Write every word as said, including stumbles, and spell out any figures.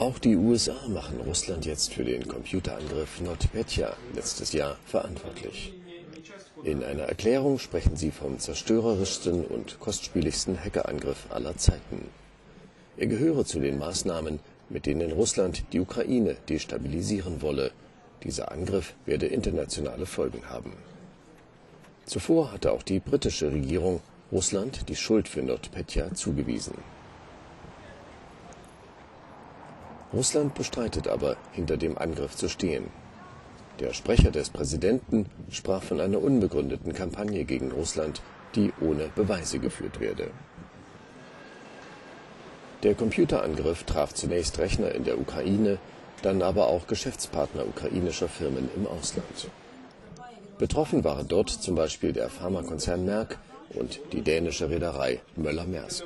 Auch die U S A machen Russland jetzt für den Computerangriff NotPetya letztes Jahr verantwortlich. In einer Erklärung sprechen sie vom zerstörerischsten und kostspieligsten Hackerangriff aller Zeiten. Er gehöre zu den Maßnahmen, mit denen Russland die Ukraine destabilisieren wolle. Dieser Angriff werde internationale Folgen haben. Zuvor hatte auch die britische Regierung Russland die Schuld für NotPetya zugewiesen. Russland bestreitet aber, hinter dem Angriff zu stehen. Der Sprecher des Präsidenten sprach von einer unbegründeten Kampagne gegen Russland, die ohne Beweise geführt werde. Der Computerangriff traf zunächst Rechner in der Ukraine, dann aber auch Geschäftspartner ukrainischer Firmen im Ausland. Betroffen waren dort zum Beispiel der Pharmakonzern Merck und die dänische Reederei Möller-Mersk.